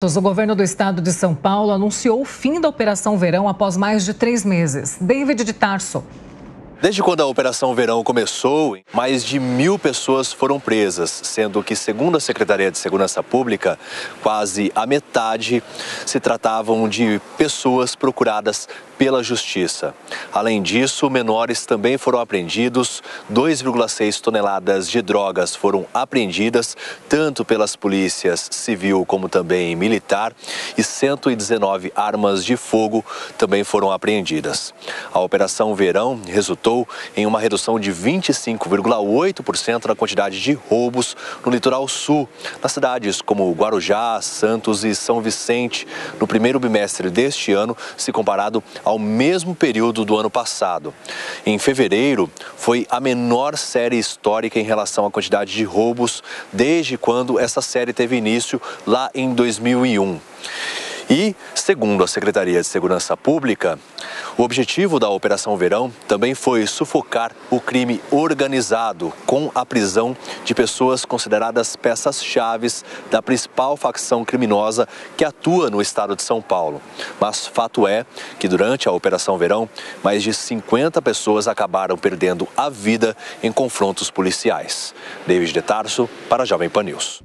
O governo do estado de São Paulo anunciou o fim da Operação Verão após mais de 3 meses. David de Tarso. Desde quando a Operação Verão começou, mais de 1.000 pessoas foram presas, sendo que, segundo a Secretaria de Segurança Pública, quase a metade se tratavam de pessoas procuradas pela Justiça. Além disso, menores também foram apreendidos, 2,6 toneladas de drogas foram apreendidas, tanto pelas polícias civil como também militar, e 119 armas de fogo também foram apreendidas. A Operação Verão resultou em uma redução de 25,8% na quantidade de roubos no litoral sul, nas cidades como Guarujá, Santos e São Vicente, no primeiro bimestre deste ano, se comparado ao mesmo período do ano passado. Em fevereiro, foi a menor série histórica em relação à quantidade de roubos desde quando essa série teve início lá em 2001. E, segundo a Secretaria de Segurança Pública, o objetivo da Operação Verão também foi sufocar o crime organizado com a prisão de pessoas consideradas peças-chave da principal facção criminosa que atua no estado de São Paulo. Mas fato é que durante a Operação Verão, mais de 50 pessoas acabaram perdendo a vida em confrontos policiais. David de Tarso, para a Jovem Pan News.